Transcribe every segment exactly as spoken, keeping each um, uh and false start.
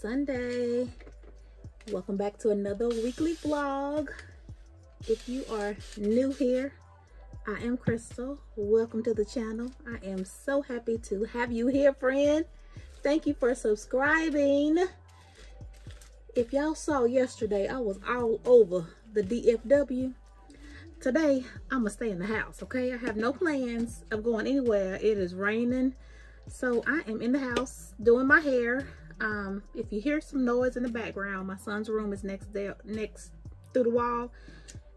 Sunday, welcome back to another weekly vlog. If you are new here, I am Crystal. Welcome to the channel. I am so happy to have you here, friend. Thank you for subscribing. If y'all saw yesterday, I was all over the D F W. Today I'm gonna stay in the house. Okay, I have no plans of going anywhere. It is raining, so I am in the house doing my hair. Um, if you hear some noise in the background, my son's room is next there, next through the wall,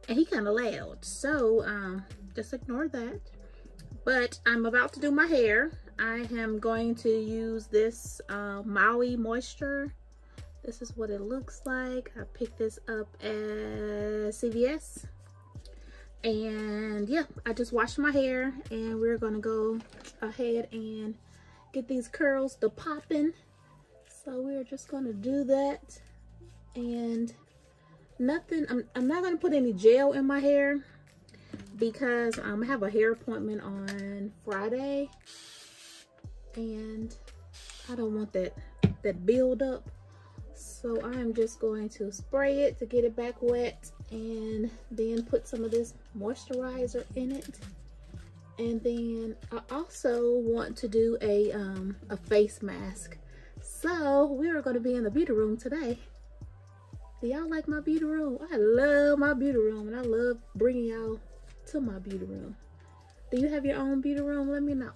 and he kind of loud, so um, just ignore that. But I'm about to do my hair. I am going to use this uh, Maui Moisture. This is what it looks like. I picked this up at C V S, and yeah, I just washed my hair, and we're gonna go ahead and get these curls to popping. So we're just gonna do that, and nothing, I'm, I'm not gonna put any gel in my hair because um, I have a hair appointment on Friday, and I don't want that, that build up. So I'm just going to spray it to get it back wet, and then put some of this moisturizer in it. And then I also want to do a, um, a face mask. So we are going to be in the beauty room today. Do y'all like my beauty room? I love my beauty room, and I love bringing y'all to my beauty room. Do you have your own beauty room? Let me know.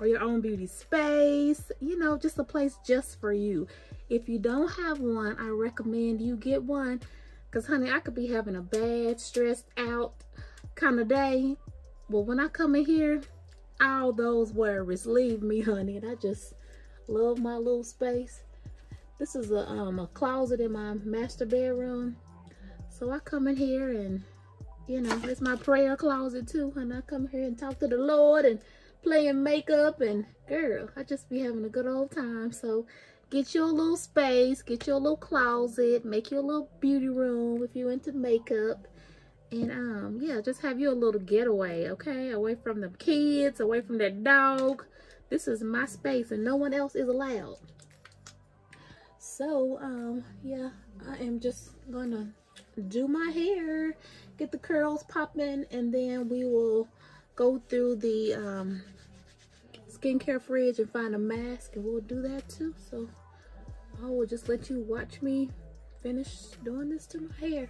Or your own beauty space. You know, just a place just for you. If you don't have one, I recommend you get one. Because, honey, I could be having a bad, stressed out kind of day. But when I come in here, all those worries leave me, honey. And I just love my little space. This is a, um, a closet in my master bedroom. So I come in here, and you know, it's my prayer closet too. And I come here and talk to the Lord and playing makeup, and girl, I just be having a good old time. So get your little space, get your little closet, make your little beauty room if you're into makeup. And um, yeah, just have your little getaway, okay? Away from the kids, away from that dog. This is my space, and no one else is allowed. So, um, yeah, I am just gonna do my hair, get the curls popping, and then we will go through the um, skincare fridge and find a mask, and we'll do that too. So I will just let you watch me finish doing this to my hair.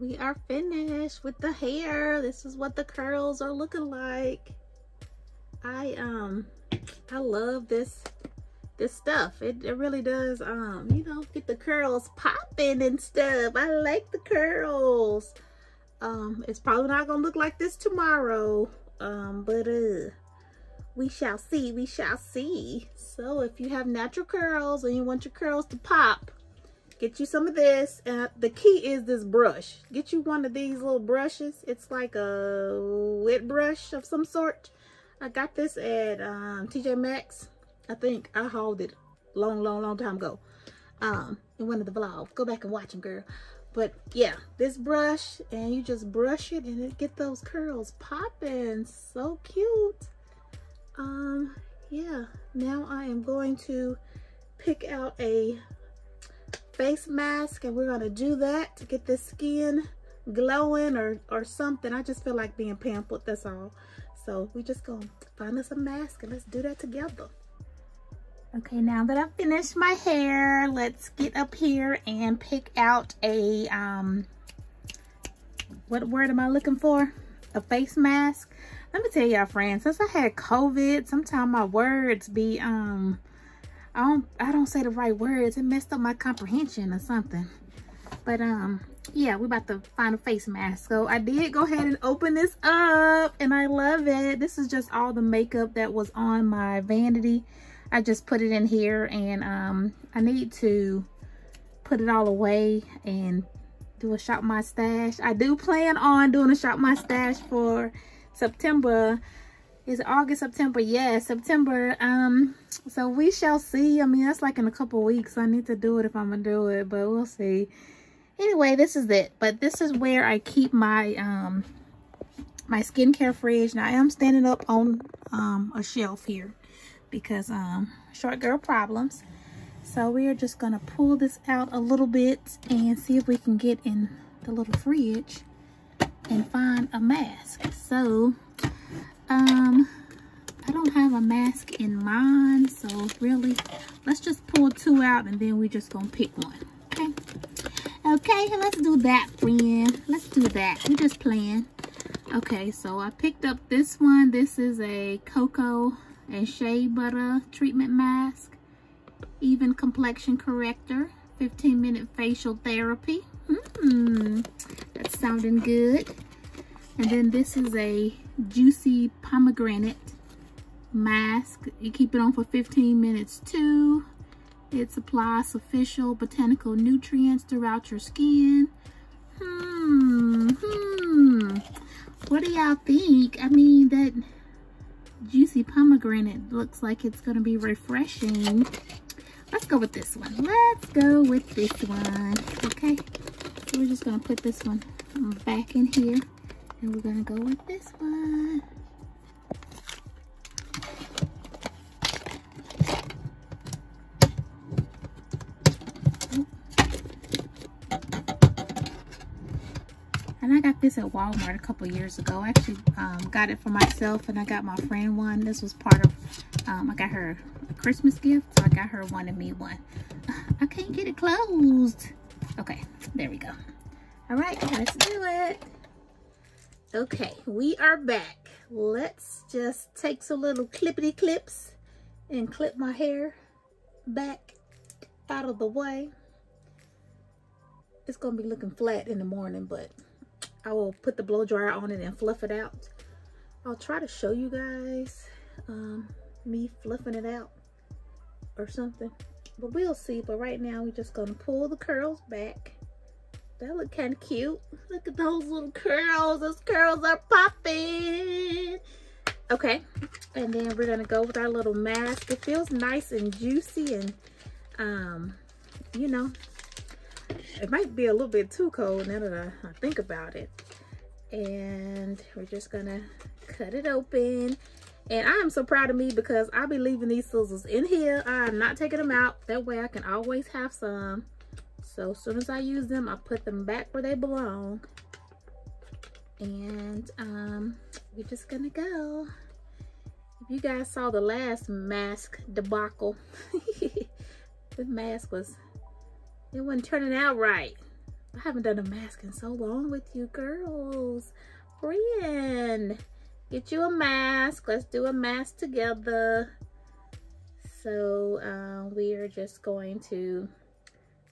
We are finished with the hair. This is what the curls are looking like. I um I love this this stuff. It, it really does um you know, get the curls popping and stuff. I like the curls. Um it's probably not gonna look like this tomorrow, um but uh we shall see, we shall see. So if you have natural curls and you want your curls to pop, get you some of this. Uh, the key is this brush. Get you one of these little brushes. It's like a wet brush of some sort. I got this at um, T J Maxx. I think I hauled it long, long, long time ago. Um, in one of the vlogs. Go back and watch them, girl. But yeah, this brush, and you just brush it, and it get those curls popping. So cute. Um, yeah. Now I am going to pick out a face mask, and we're gonna do that to get this skin glowing or or something. I just feel like being pampered, that's all. So we just gonna find us a mask and let's do that together. Okay, now that I've finished my hair, let's get up here and pick out a um what word am I looking for? A face mask. Let me tell y'all, friends, since I had COVID, sometimes my words be um I don't I don't say the right words. It messed up my comprehension or something. But um yeah, we're about to find a face mask. So I did go ahead and open this up, and I love it. This is just all the makeup that was on my vanity. I just put it in here, and um I need to put it all away and do a shop my stash. I do plan on doing a shop my stash for September. Is it August, September? Yeah, September. Um, so we shall see. I mean, that's like in a couple weeks. I need to do it if I'm gonna do it, but we'll see. Anyway, this is it. But this is where I keep my um my skincare fridge. Now I am standing up on um a shelf here because um short girl problems. So we are just gonna pull this out a little bit and see if we can get in the little fridge and find a mask. So um I don't have a mask in mind, so really let's just pull two out and then we just gonna pick one. Okay, okay, let's do that, friend. Let's do that. We're just playing. Okay, so I picked up this one. This is a cocoa and shea butter treatment mask, even complexion corrector, fifteen minute facial therapy. Mm, that's sounding good. And then this is a juicy pomegranate mask. You keep it on for fifteen minutes too. It supplies official botanical nutrients throughout your skin. Hmm, hmm. What do y'all think? I mean, that juicy pomegranate looks like it's gonna be refreshing. Let's go with this one. Let's go with this one. Okay, so we're just gonna put this one back in here, and we're gonna go with this one. And I got this at Walmart a couple years ago. I actually um, got it for myself, and I got my friend one. This was part of, um, I got her a Christmas gift, so I got her one and me one. I can't get it closed. Okay, there we go. All right, let's do it. Okay, we are back. Let's just take some little clippity clips and clip my hair back out of the way. It's gonna be looking flat in the morning, but I will put the blow dryer on it and fluff it out. I'll try to show you guys um, me fluffing it out or something, but we'll see. But right now we're just gonna pull the curls back. That look kind of cute. Look at those little curls. Those curls are popping. Okay, and then we're gonna go with our little mask. It feels nice and juicy, and um, you know, it might be a little bit too cold now that I think about it. And we're just gonna cut it open. And I am so proud of me because I be leaving these scissors in here. I'm not taking them out. That way I can always have some. So as soon as I use them, I put them back where they belong. And um, we're just gonna go. If you guys saw the last mask debacle, the mask was, it wasn't turning out right. I haven't done a mask in so long with you girls. Friend, get you a mask. Let's do a mask together. So uh, we're just going to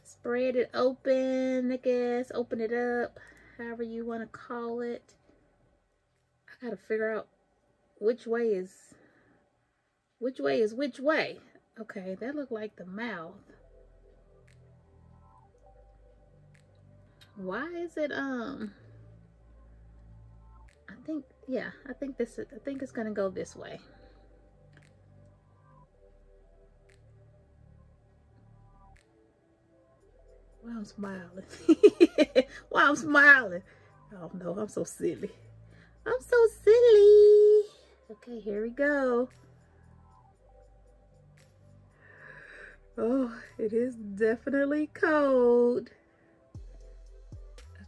spread it open, I guess. Open it up, however you want to call it. I gotta figure out which way is which way is which way. Okay, that looked like the mouth. Why is it um I think yeah I think this is, I think it's gonna go this way. Why I'm smiling? Why I'm smiling? I don't know. I'm so silly. I'm so silly. Okay, here we go. Oh, it is definitely cold.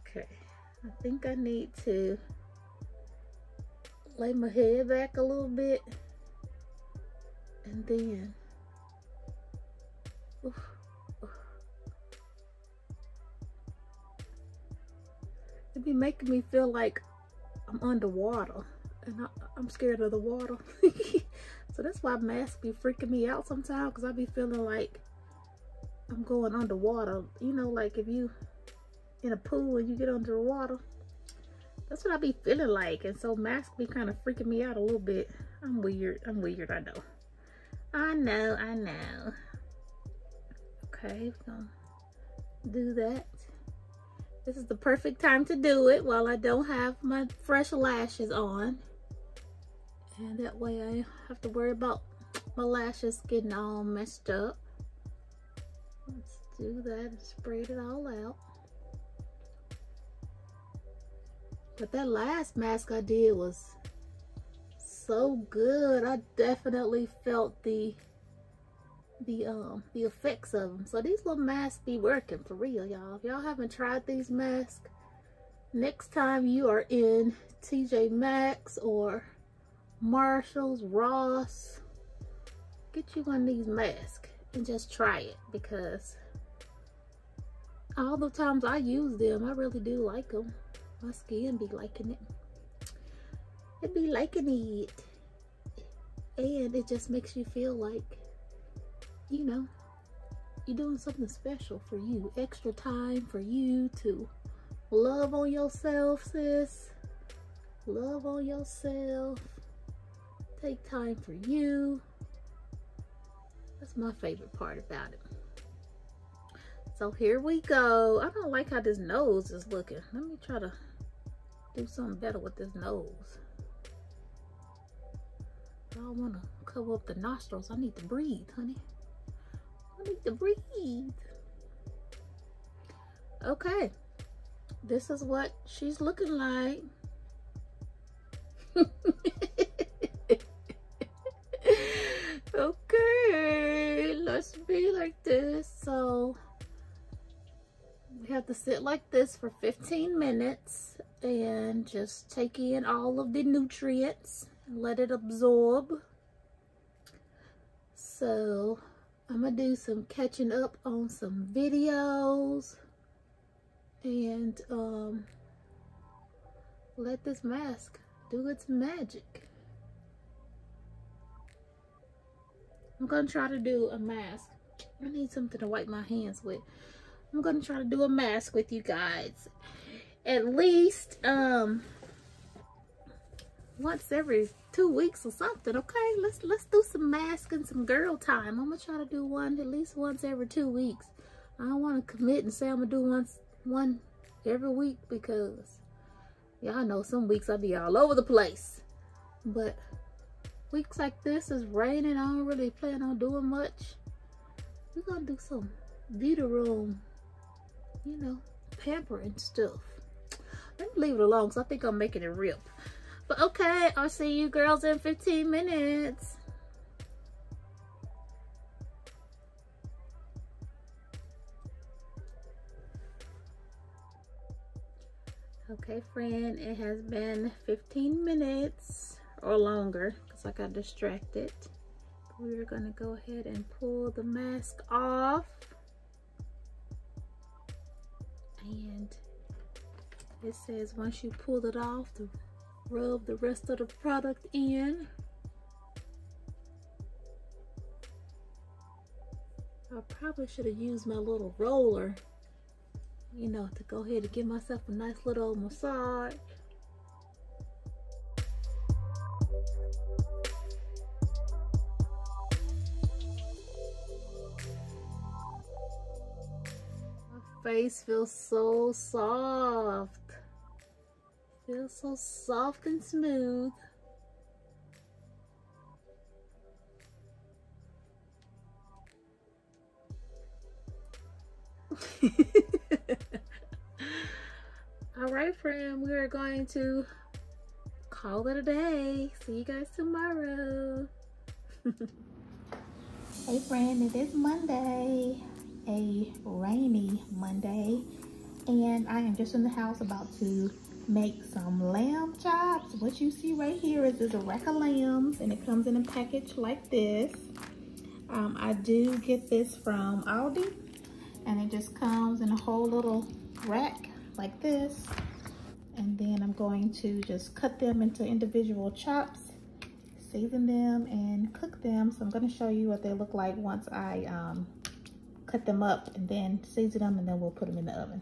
Okay, I think I need to lay my head back a little bit and then oof, oof. It'd be making me feel like I'm underwater and I, I'm scared of the water. So that's why masks be freaking me out sometimes, because I be feeling like I'm going underwater. You know, like if you in a pool and you get under the water. That's what I be feeling like. And so masks be kind of freaking me out a little bit. I'm weird. I'm weird, I know. I know, I know. Okay, we're gonna do that. This is the perfect time to do it while I don't have my fresh lashes on. And that way I don't have to worry about my lashes getting all messed up. Let's do that and spread it all out. But that last mask I did was so good. I definitely felt the the um the effects of them. So these little masks be working for real, y'all. If y'all haven't tried these masks, next time you are in T J Maxx or Marshalls, Ross, get you one of these masks and just try it, because all the times I use them, I really do like them. My skin be liking it. It be liking it. And it just makes you feel like, you know, you're doing something special for you. Extra time for you to love on yourself, sis. Love on yourself. Take time for you. That's my favorite part about it. So here we go. I don't like how this nose is looking. Let me try to do something better with this nose. I don't want to cover up the nostrils. I need to breathe, honey. I need to breathe. Okay. This is what she's looking like. Okay. Let's be like this. So we have to sit like this for fifteen minutes and just take in all of the nutrients and let it absorb. So I'm gonna do some catching up on some videos and um, let this mask do its magic. I'm gonna try to do a mask. I need something to wipe my hands with. I'm gonna try to do a mask with you guys at least um once every two weeks or something. Okay, let's let's do some mask and some girl time. I'm gonna try to do one at least once every two weeks. I don't want to commit and say I'm gonna do once one every week, because y'all know some weeks I'll be all over the place, but weeks like this is raining. I don't really plan on doing much. We're gonna do some beauty room, you know, pampering stuff. Let me leave it alone, because I think I'm making it rip. But okay, I'll see you girls in fifteen minutes. Okay, friend, it has been fifteen minutes or longer, because I got distracted. We're gonna go ahead and pull the mask off. And it says once you pull it off to rub the rest of the product in. I probably should have used my little roller, you know, to go ahead and give myself a nice little massage. Face feels so soft. Feels so soft and smooth. All right, friend, we are going to call it a day. See you guys tomorrow. Hey friend, it is Monday, a rainy Monday, and I am just in the house about to make some lamb chops. What you see right here is there's a rack of lambs, and it comes in a package like this. Um, I do get this from Aldi, and it just comes in a whole little rack like this. And then I'm going to just cut them into individual chops, season them, and cook them. So I'm going to show you what they look like once I um, cut them up and then season them, and then we'll put them in the oven.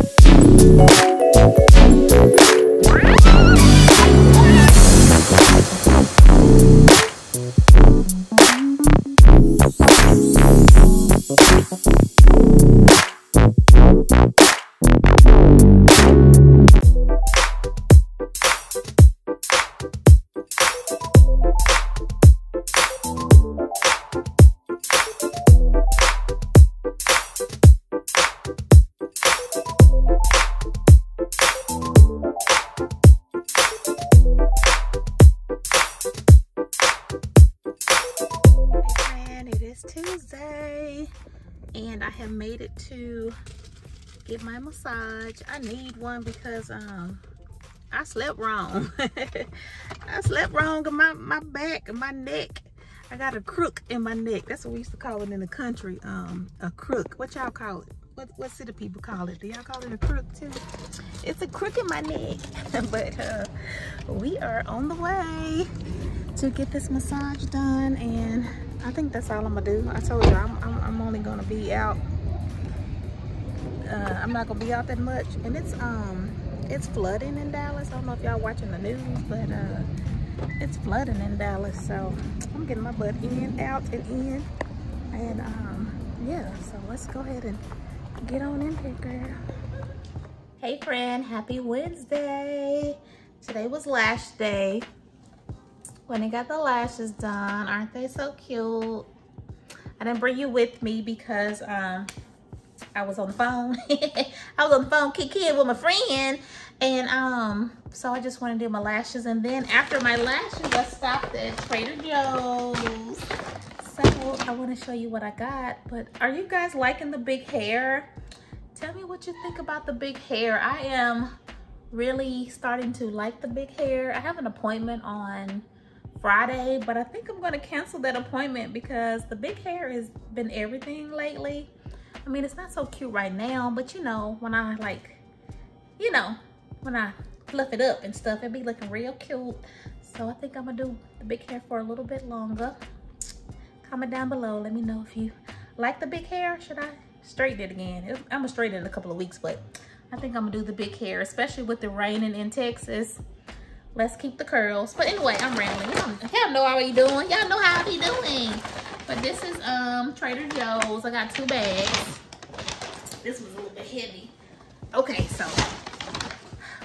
To get my massage. I need one because um I slept wrong. I slept wrong in my, my back and my neck. I got a crook in my neck. That's what we used to call it in the country. Um a crook. What y'all call it? What what city people call it? Do y'all call it a crook too? It's a crook in my neck. But uh we are on the way to get this massage done, and I think that's all I'm gonna do. I told you I'm I'm, I'm only gonna be out. Uh, I'm not gonna be out that much, and it's um it's flooding in Dallas. I don't know if y'all watching the news, but uh it's flooding in Dallas, so I'm getting my butt in, out, and in, and um yeah, so let's go ahead and get on in here, girl. Hey friend, happy Wednesday. Today was lash day. When I got the lashes done, aren't they so cute? I didn't bring you with me because um I was on the phone. I was on the phone kicking with my friend, and um so I just want to do my lashes, and then after my lashes I stopped at Trader Joe's. So I want to show you what I got. But are you guys liking the big hair? Tell me what you think about the big hair. I am really starting to like the big hair. I have an appointment on Friday, but I think I'm going to cancel that appointment because the big hair has been everything lately. I mean, it's not so cute right now, but you know, when I like, you know, when I fluff it up and stuff, it be looking real cute. So I think I'm gonna do the big hair for a little bit longer. Comment down below, let me know if you like the big hair. Should I straighten it again? I'm gonna straighten it in a couple of weeks, but I think I'm gonna do the big hair, especially with the raining in Texas. Let's keep the curls. But anyway, I'm rambling. Y'all know how I be doing. Y'all know how I be doing. But this is um Trader Joe's. I got two bags. This was a little bit heavy. Okay, so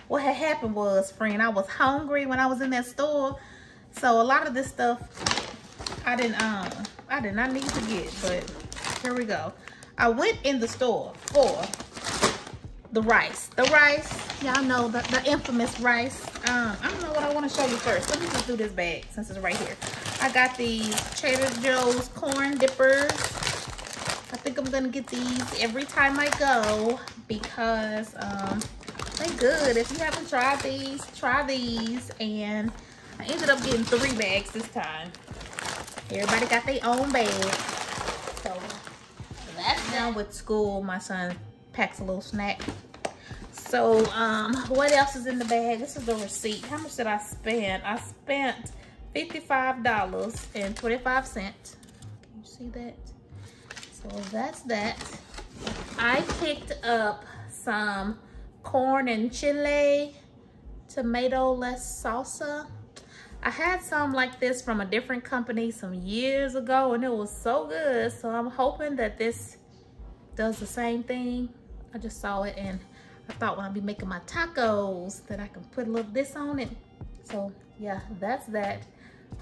what had happened was, friend, I was hungry when I was in that store. So a lot of this stuff I didn't um I did not need to get, but here we go. I went in the store for the rice. The rice, y'all know the, the infamous rice. Um, I don't know what I want to show you first. Let me just do this bag since it's right here. I got these Trader Joe's corn dippers. I think I'm gonna get these every time I go because um, they're good. If you haven't tried these, try these. And I ended up getting three bags this time. Everybody got their own bag. So that's done with school. My son packs a little snack. So um, what else is in the bag? This is the receipt. How much did I spend? I spent fifty-five dollars and twenty-five cents. Can you see that? So that's that. I picked up some corn and chile tomato-less salsa. I had some like this from a different company some years ago, and it was so good. So I'm hoping that this does the same thing. I just saw it, and I thought when I'd be making my tacos that I can put a little this on it. So yeah, that's that.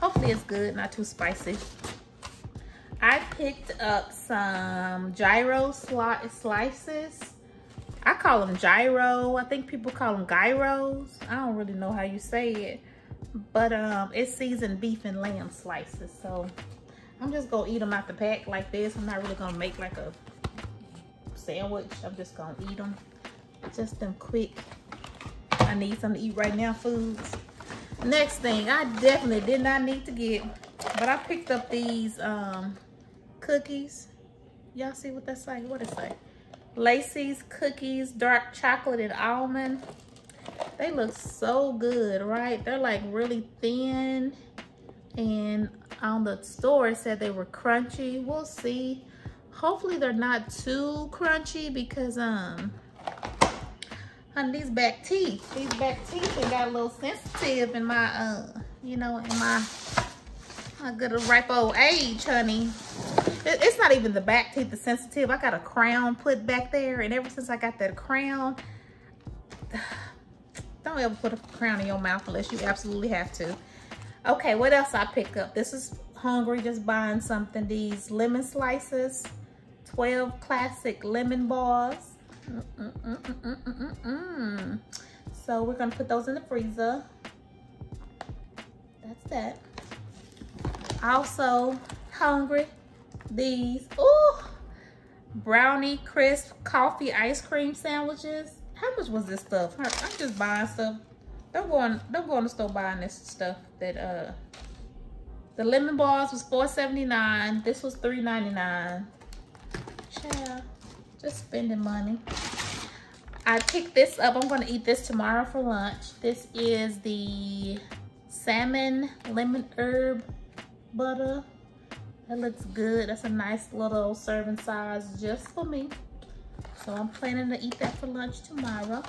Hopefully it's good, not too spicy. I picked up some gyro slices. I call them gyro. I think people call them gyros. I don't really know how you say it. But um, it's seasoned beef and lamb slices. So I'm just going to eat them out the pack like this. I'm not really going to make like a sandwich. I'm just going to eat them. Just them quick. I need something to eat right now, foods. Next thing I definitely did not need to get, but I picked up these um, cookies. Y'all see what that say? What it say? Lacey's Cookies, dark chocolate and almond. They look so good, right? They're like really thin. And on the store it said they were crunchy. We'll see. Hopefully they're not too crunchy because um honey, these back teeth, these back teeth, they got a little sensitive in my, uh, you know, in my, my good ripe old age, honey. It, it's not even the back teeth that's sensitive. I got a crown put back there, and ever since I got that crown, don't ever put a crown in your mouth unless you absolutely have to. Okay, what else I picked up? This is hungry, just buying something. These lemon slices, twelve classic lemon balls. Mm, mm, mm, mm, mm, mm, mm. So we're gonna put those in the freezer. That's that. Also hungry, these ooh, brownie crisp coffee ice cream sandwiches. How much was this stuff? I'm just buying stuff. Don't go on, don't go on the store buying this stuff. That uh, the lemon balls was four seventy-nine. This was three ninety-nine. Ciao. Just spending money. I picked this up. I'm gonna eat this tomorrow for lunch. This is the salmon lemon herb butter. That looks good. That's a nice little serving size just for me. So I'm planning to eat that for lunch tomorrow.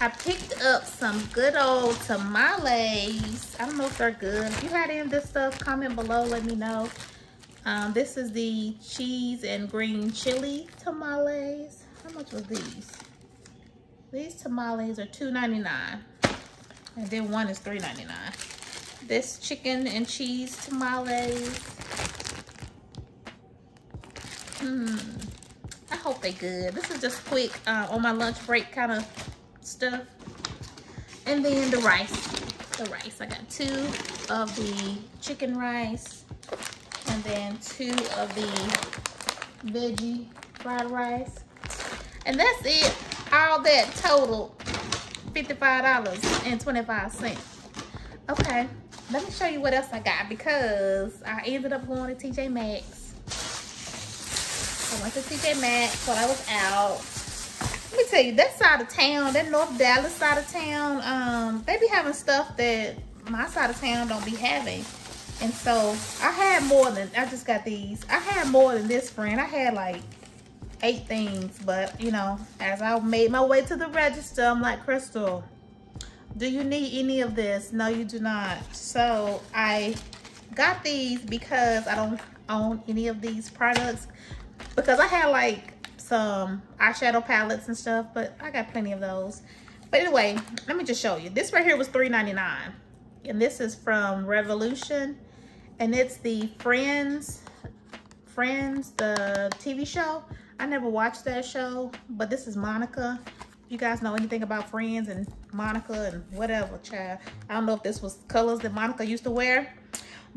I picked up some good old tamales. I don't know if they're good. If you had any of this stuff, comment below, let me know. Um, this is the cheese and green chili tamales. How much were these? These tamales are two ninety-nine. And then one is three ninety-nine. This chicken and cheese tamales. Hmm. I hope they good. This is just quick uh, on my lunch break kind of stuff. And then the rice. The rice. I got two of the chicken rice. And then two of the veggie fried rice. And that's it. All that total fifty-five dollars and twenty-five cents. Okay, let me show you what else I got because I ended up going to T J Maxx. I went to T J Maxx while I was out. Let me tell you, that side of town, that North Dallas side of town, um, they be having stuff that my side of town don't be having. And so I had more than, I just got these. I had more than this, friend. I had like eight things, but you know, as I made my way to the register, I'm like, Crystal, do you need any of this? No, you do not. So I got these because I don't own any of these products because I had like some eyeshadow palettes and stuff, but I got plenty of those. But anyway, let me just show you. This right here was three ninety-nine. And this is from Revolution. And it's the Friends, Friends, the T V show. I never watched that show, but this is Monica. If you guys know anything about Friends and Monica and whatever, child. I don't know if this was colors that Monica used to wear,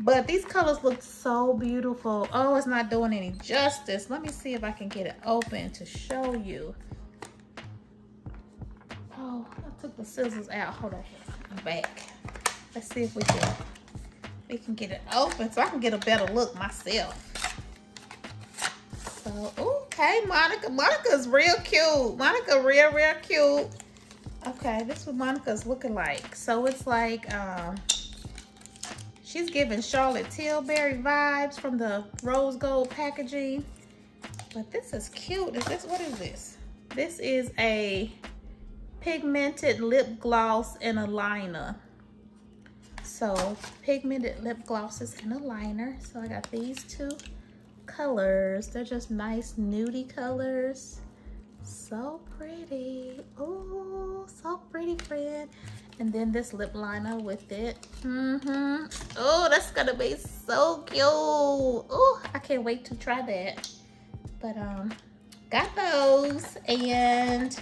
but these colors look so beautiful. Oh, it's not doing any justice. Let me see if I can get it open to show you. Oh, I took the scissors out. Hold on, I'm back. Let's see if we can, we can get it open so I can get a better look myself. So, okay, Monica. Monica's real cute. Monica real, real cute. Okay, this is what Monica's looking like. So it's like, um, she's giving Charlotte Tilbury vibes from the rose gold packaging. But this is cute. Is this, what is this? This is a pigmented lip gloss and a liner. So, pigmented lip glosses and a liner. So, I got these two colors. They're just nice nudie colors. So pretty. Oh, so pretty, friend. And then this lip liner with it. Mm-hmm. Oh, that's going to be so cute. Oh, I can't wait to try that. But, um, Got those. And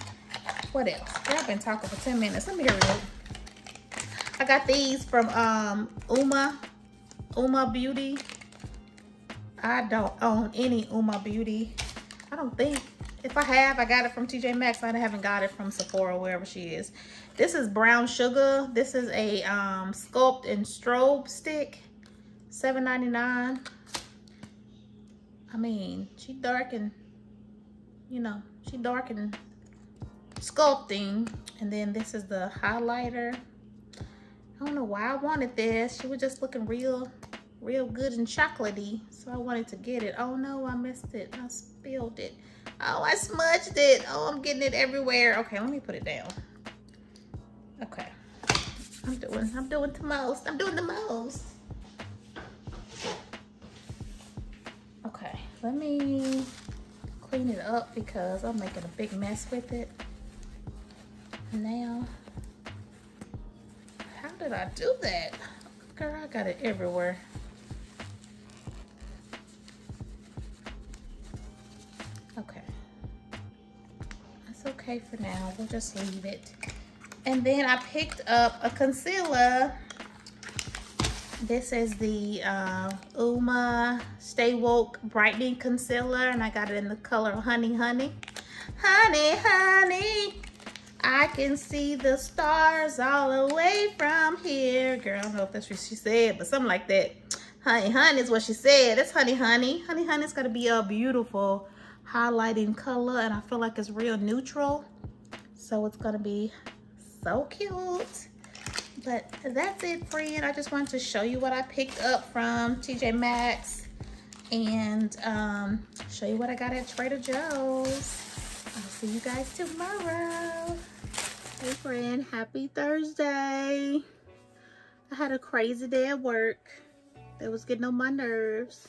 what else? I've been talking for ten minutes. Let me hurry up. I got these from um Uoma Uoma Beauty. I don't own any Uoma Beauty. I don't think. If I have, I got it from T J Maxx. I haven't got it from Sephora, wherever she is. This is brown sugar. This is a um, sculpt and strobe stick, seven ninety-nine. I mean, she dark and, you know, she dark and sculpting. And then this is the highlighter. I don't know why I wanted this. She was just looking real, real good and chocolatey, so I wanted to get it. Oh no, I missed it. I spilled it. Oh, I smudged it. Oh, I'm getting it everywhere. Okay, let me put it down. Okay. I'm doing, I'm doing the most. I'm doing the most. Okay, let me clean it up because I'm making a big mess with it. Now, how did I do that? Girl, I got it everywhere. Okay, for now we'll just leave it. And then I picked up a concealer. This is the uh, Uoma Stay Woke Brightening Concealer, and I got it in the color Honey Honey. Honey Honey, I can see the stars all the way from here. Girl, I don't know if that's what she said, but something like that. Honey Honey is what she said. It's Honey Honey. Honey Honey's gonna be a beautiful highlighting color, and I feel like it's real neutral, so it's gonna be so cute. But that's it, friend. I just wanted to show you what I picked up from T J Maxx and um, show you what I got at Trader Joe's. I'll see you guys tomorrow. Hey friend, happy Thursday. I had a crazy day at work that was getting on my nerves,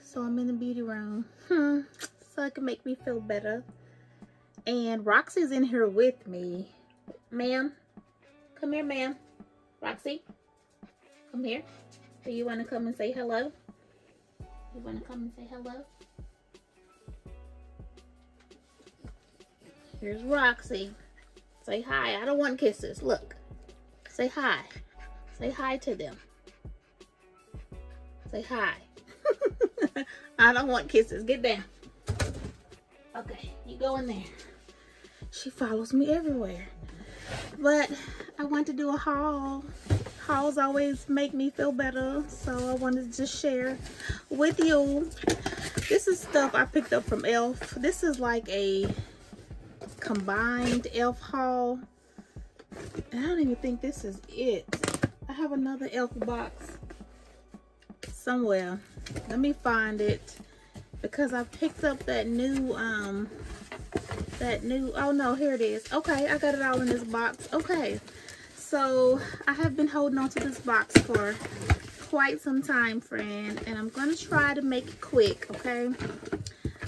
so I'm in the beauty room. Hmm. So it can make me feel better. And Roxy's in here with me. Ma'am, come here, ma'am. Roxy, come here. Do you want to come and say hello? You want to come and say hello? Here's Roxy. Say hi. I don't want kisses. Look. Say hi. Say hi to them. Say hi. I don't want kisses. Get down. Okay, you go in there. She follows me everywhere. But I want to do a haul. Hauls always make me feel better, so I wanted to just share with you. This is stuff I picked up from Elf. This is like a combined Elf haul. I don't even think this is it. I have another Elf box somewhere. Let me find it, because I picked up that new um that new oh no, here it is. Okay, I got it all in this box. Okay, so I have been holding on to this box for quite some time, friend, and I'm gonna try to make it quick. Okay,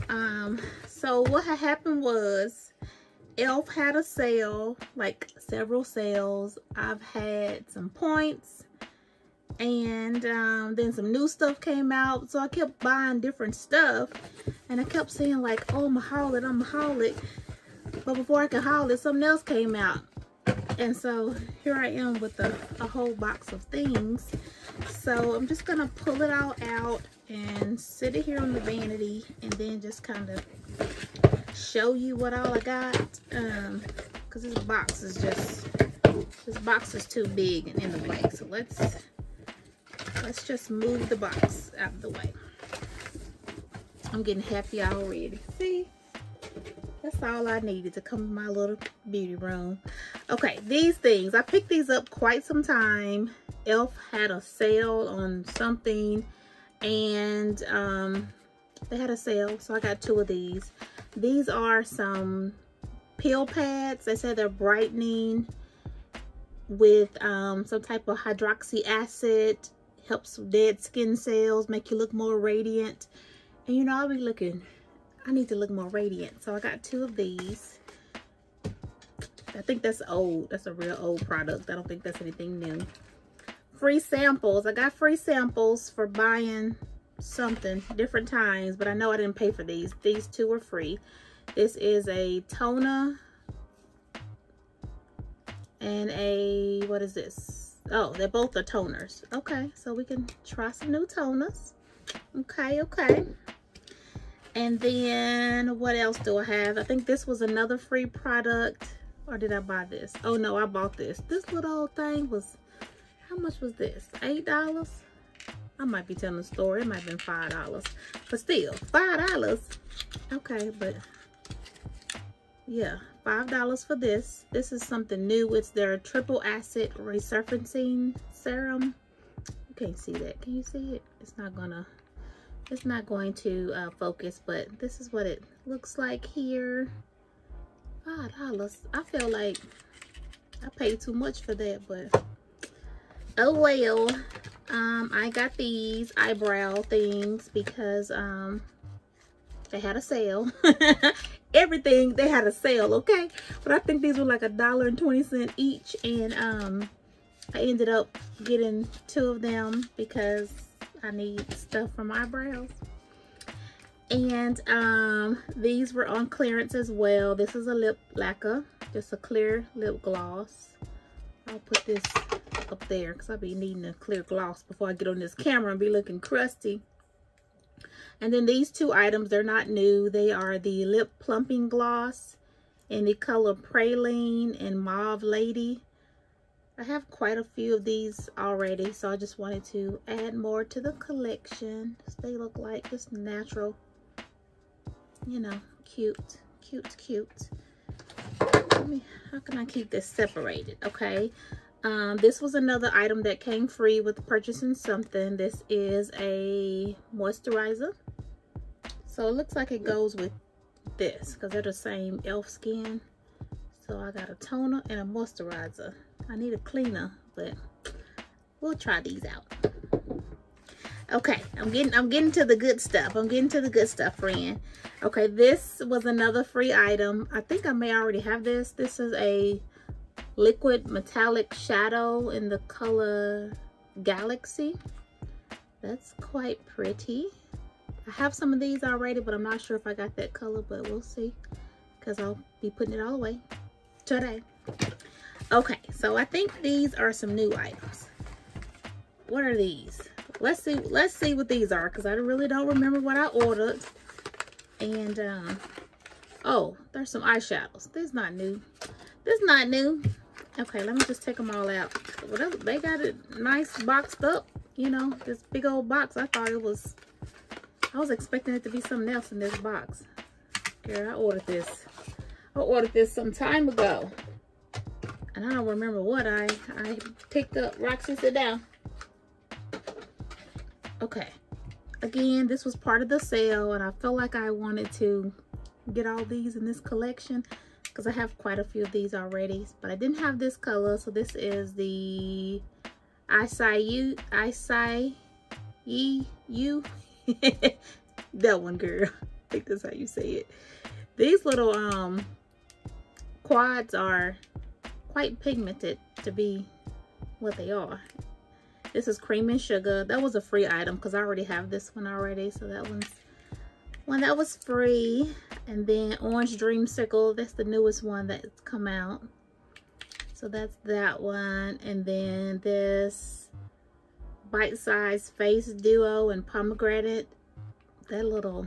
um so what had happened was Elf had a sale, like several sales. I've had some points, and um then some new stuff came out, so I kept buying different stuff, and I kept saying like, oh, I'm gonna haul it, I'm gonna haul it. But before I could haul it, something else came out, and so here I am with a, a whole box of things. So I'm just gonna pull it all out and sit it here on the vanity, and then just kind of show you what all I got, um because this box is just this box is too big and in the way. So let's Let's just move the box out of the way. I'm getting happy already. See? That's all I needed to come to my little beauty room. Okay, these things. I picked these up quite some time. Elf had a sale on something, and um, they had a sale, so I got two of these. These are some peel pads. They said they're brightening with um, some type of hydroxy acid. Helps dead skin cells, make you look more radiant. And you know, I'll be looking, I need to look more radiant. So I got two of these. I think that's old. That's a real old product. I don't think that's anything new. Free samples. I got free samples for buying something different times, but I know I didn't pay for these. These two were free. This is a toner and a, what is this? Oh, they're both the toners. Okay, so we can try some new toners. Okay, okay. And then what else do I have? I think this was another free product. Or did I buy this? Oh no, I bought this. This little thing was, how much was this? eight dollars? I might be telling a story. It might have been five dollars. But still, five dollars. Okay, but yeah, five dollars for this. This is something new. It's their triple acid resurfacing serum. You can't see that. Can you see it? It's not gonna, it's not going to uh, focus, but this is what it looks like here. five dollars. I feel like I paid too much for that, but oh well. Um, I got these eyebrow things because um, they had a sale. Everything, they had a sale, okay? But I think these were like a dollar and twenty cents each, and um, I ended up getting two of them because I need stuff for my eyebrows. And um, these were on clearance as well. This is a lip lacquer, just a clear lip gloss. I'll put this up there because I'll be needing a clear gloss before I get on this camera and be looking crusty. And then these two items, they're not new. They are the lip plumping gloss in the color Praline and Mauve Lady. I have quite a few of these already, so I just wanted to add more to the collection. They look like just natural, you know, cute, cute, cute. Let me, how can I keep this separated? Okay. Um, this was another item that came free with purchasing something. This is a moisturizer. So it looks like it goes with this because they're the same Elf skin. So I got a toner and a moisturizer. I need a cleaner, but we'll try these out. Okay, I'm getting I'm getting to the good stuff. I'm getting to the good stuff, friend. Okay, this was another free item. I think I may already have this. This is a liquid metallic shadow in the color Galaxy. That's quite pretty. I have some of these already, but I'm not sure if I got that color, but we'll see because I'll be putting it all away today. Okay, so I think these are some new items. What are these? Let's see, let's see what these are because I really don't remember what I ordered. And um oh, there's some eyeshadows. This is not new. This is not new. Okay, let me just take them all out. Well, they got it nice boxed up, you know, this big old box. I thought it was, I was expecting it to be something else in this box. Girl, I ordered this. I ordered this some time ago. And I don't remember what I, I picked up. Roxy, sit down. Okay. Again, this was part of the sale, and I felt like I wanted to get all these in this collection because I have quite a few of these already, but I didn't have this color. So this is the Acai, Acai, you, that one, girl. I think that's how you say it. These little um quads are quite pigmented to be what they are. This is cream and sugar. That was a free item because I already have this one already, so that one's one that was free. And then Orange Dreamsicle, that's the newest one that's come out. So that's that one. And then this Bite Size Face Duo and Pomegranate. That little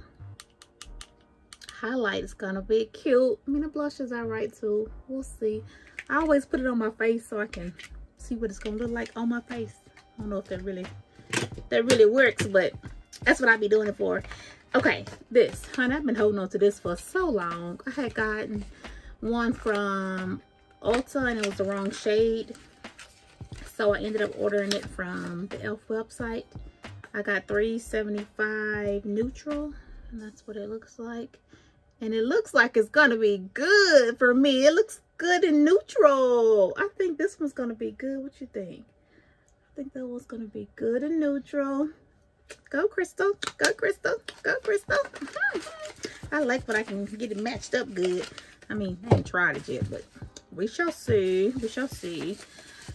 highlight is gonna be cute. I mean, the blush is all right too. We'll see. I always put it on my face so I can see what it's gonna look like on my face. I don't know if that really, if that really works, but that's what I be doing it for. Okay, this, honey, I've been holding on to this for so long. I had gotten one from Ulta and it was the wrong shade. So I ended up ordering it from the Elf website. I got three seventy-five neutral, and that's what it looks like. And it looks like it's gonna be good for me. It looks good and neutral. I think this one's gonna be good. What you think? I think that one's gonna be good and neutral. Go, Crystal. Go, Crystal. Go, Crystal. I like when I can get it matched up good. I mean, I ain't tried it yet, but we shall see. We shall see.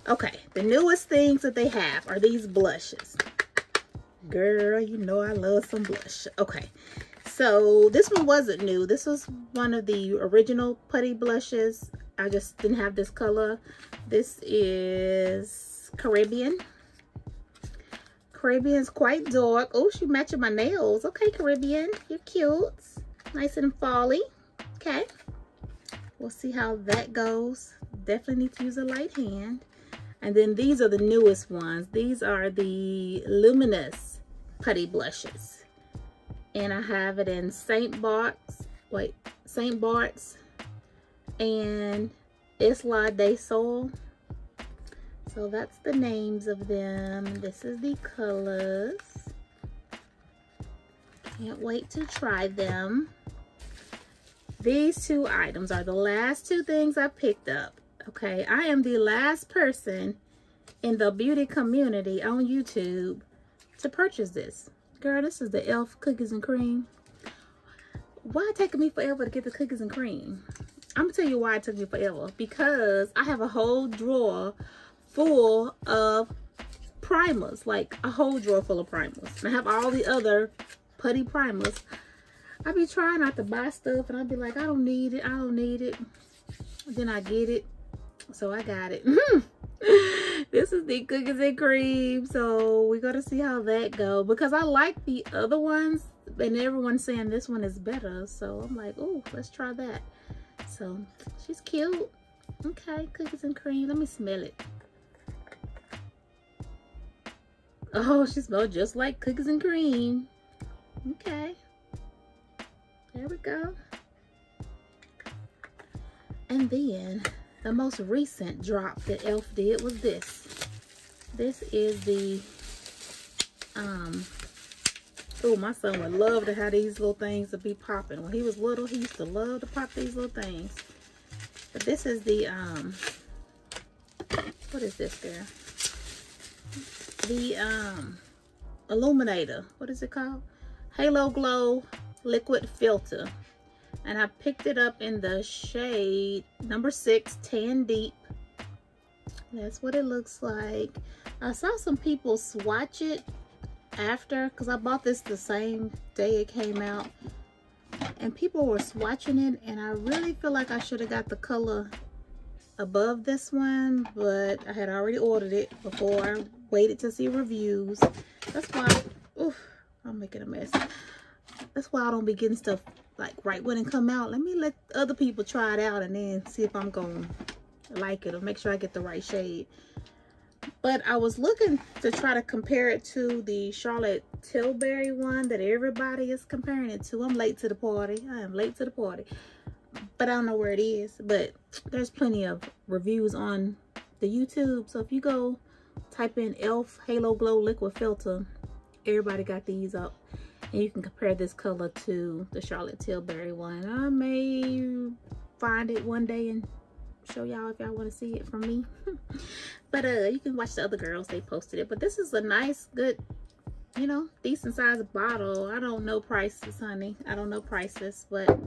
Okay, the newest things that they have are these blushes. Girl, you know I love some blush. Okay, so this one wasn't new. This was one of the original putty blushes. I just didn't have this color. This is Caribbean. Caribbean's quite dark. Oh, she matching my nails. Okay, Caribbean, you're cute. Nice and fally. Okay, we'll see how that goes. Definitely need to use a light hand. And then these are the newest ones. These are the Luminous Putty Blushes. And I have it in Scentbart's, wait, Scentbart's and Isla de Sol. So that's the names of them. This is the colors. Can't wait to try them. These two items are the last two things I picked up. Okay, I am the last person in the beauty community on YouTube to purchase this. Girl, this is the Elf Cookies and Cream. Why it taking me forever to get the cookies and cream? I'm gonna tell you why it took me forever. Because I have a whole drawer full of primers. Like a whole drawer full of primers. And I have all the other putty primers. I be trying not to buy stuff and I be like, I don't need it, I don't need it. Then I get it. So I got it. This is the Cookies and Cream. So we're going to see how that goes. Because I like the other ones. And everyone's saying this one is better. So I'm like, oh, let's try that. So she's cute. Okay, Cookies and Cream. Let me smell it. Oh, she smells just like Cookies and Cream. Okay. There we go. And then... the most recent drop that Elf did was this. This is the, um, oh, my son would love to have these little things to be popping. When he was little, he used to love to pop these little things. But this is the, um, what is this, girl? The, um, Illuminator. What is it called? Halo Glow Liquid Filter. And I picked it up in the shade number six, Tan Deep. That's what it looks like. I saw some people swatch it after, because I bought this the same day it came out. And people were swatching it, and I really feel like I should have got the color above this one. But I had already ordered it before I waited to see reviews. That's why, oof, I'm making a mess. That's why I don't be getting stuff like right when it come out. Let me let other people try it out and then see if I'm gonna like it or make sure I get the right shade. But I was looking to try to compare it to the Charlotte Tilbury one that everybody is comparing it to. I'm late to the party. I am late to the party. But I don't know where it is. But there's plenty of reviews on the YouTube. So if you go type in Elf Halo Glow Liquid Filter, everybody got these up. And you can compare this color to the Charlotte Tilbury one. I may find it one day and show y'all if y'all want to see it from me. But uh, you can watch the other girls. They posted it. But this is a nice, good, you know, decent sized bottle. I don't know prices, honey. I don't know prices. But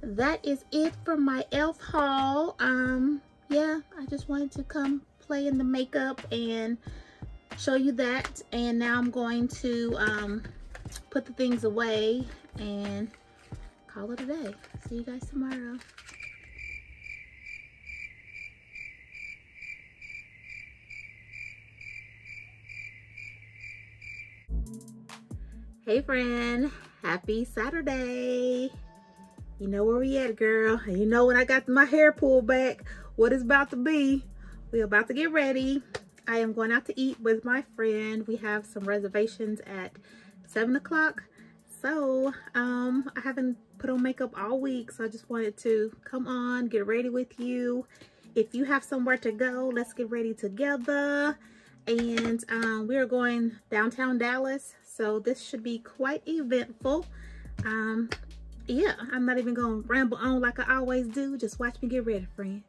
that is it for my Elf haul. Um, yeah, I just wanted to come play in the makeup and show you that. And now I'm going to... Um, put the things away and call it a day. See you guys tomorrow. Hey friend, happy Saturday. You know where we at, girl. You know when I got my hair pulled back, what it's about to be. We're about to get ready. I am going out to eat with my friend. We have some reservations at seven o'clock, so um I haven't put on makeup all week, so I just wanted to come on, get ready with you. If you have somewhere to go, let's get ready together. And um we are going downtown Dallas, so this should be quite eventful. Um yeah, I'm not even gonna ramble on like I always do. Just watch me get ready, friend.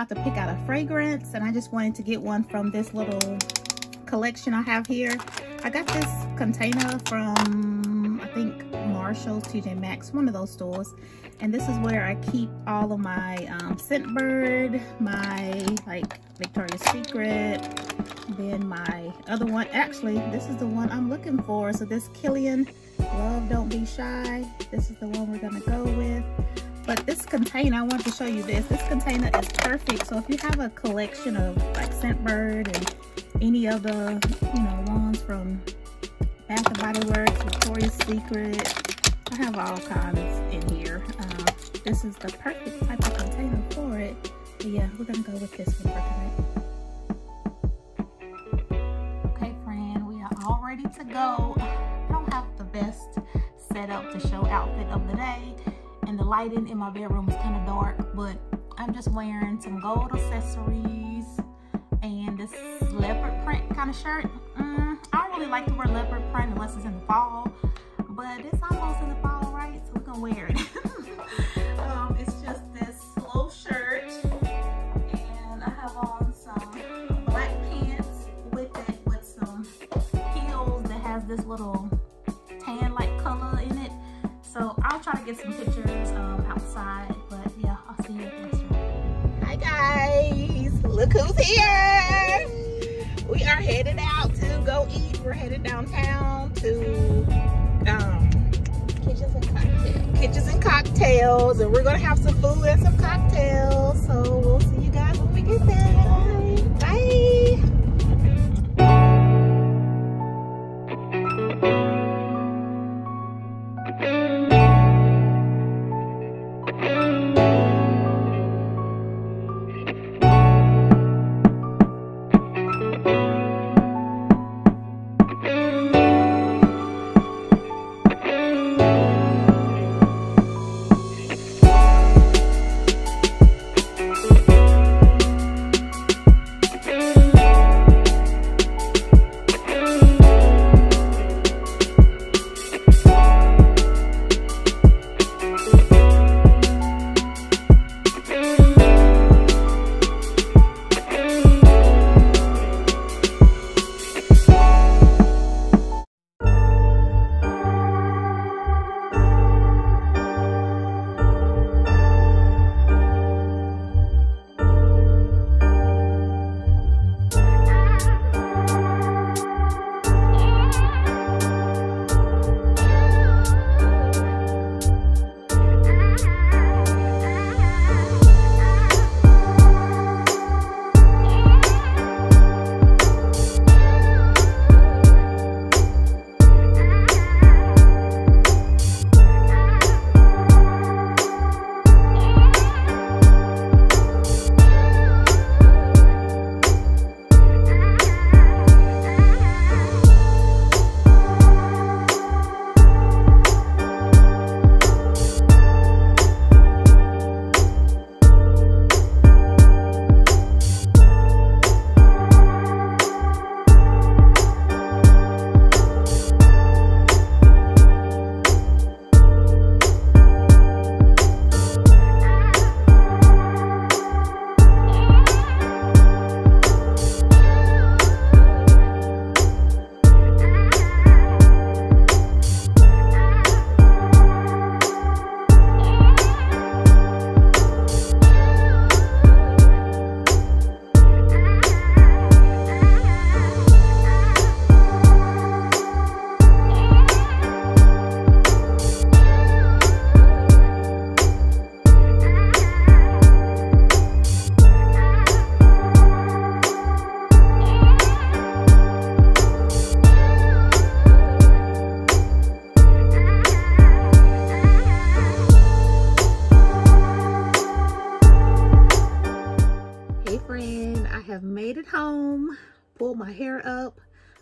about to pick out a fragrance, and I just wanted to get one from this little collection I have here. I got this container from, I think, Marshalls, T J Maxx, one of those stores. And this is where I keep all of my um, Scentbird, my like Victoria's Secret, then my other one. Actually, this is the one I'm looking for. So this Kilian, Love Don't Be Shy. This is the one we're gonna go with. But this container, I want to show you this. This container is perfect. So if you have a collection of like Scentbird and any of the, you know, ones from Bath and Body Works, Victoria's Secret, I have all kinds in here. Uh, this is the perfect type of container for it. But yeah, we're gonna go with this one for tonight. Okay, friend, we are all ready to go. I don't have the best setup to show outfit of the day, and the lighting in my bedroom is kind of dark, but I'm just wearing some gold accessories and this leopard print kind of shirt. Mm, I don't really like to wear leopard print unless it's in the fall, but it's almost in the fall, right? So we're gonna wear it. um, it's just this little shirt, and I have on some black pants with it, with some heels that has this little tan-like color in it. So I'll try to get some pictures um, outside, but yeah, I'll see you next time. Hi guys, look who's here! We are headed out to go eat. We're headed downtown to um, Kitchens and Cocktails. Kitchens and Cocktails, and we're gonna have some food and some cocktails. So we'll see you guys when we get there. Bye. Bye.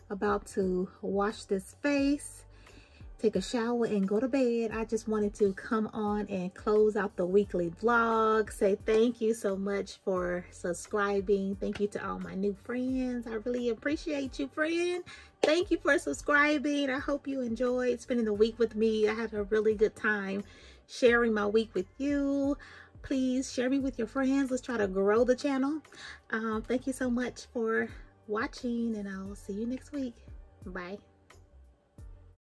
About to wash this face, take a shower, and go to bed. I just wanted to come on and close out the weekly vlog, say thank you so much for subscribing. Thank you to all my new friends. I really appreciate you, friend. Thank you for subscribing. I hope you enjoyed spending the week with me. I had a really good time sharing my week with you. Please share me with your friends. Let's try to grow the channel. Um, thank you so much for watching, and I'll see you next week. Bye.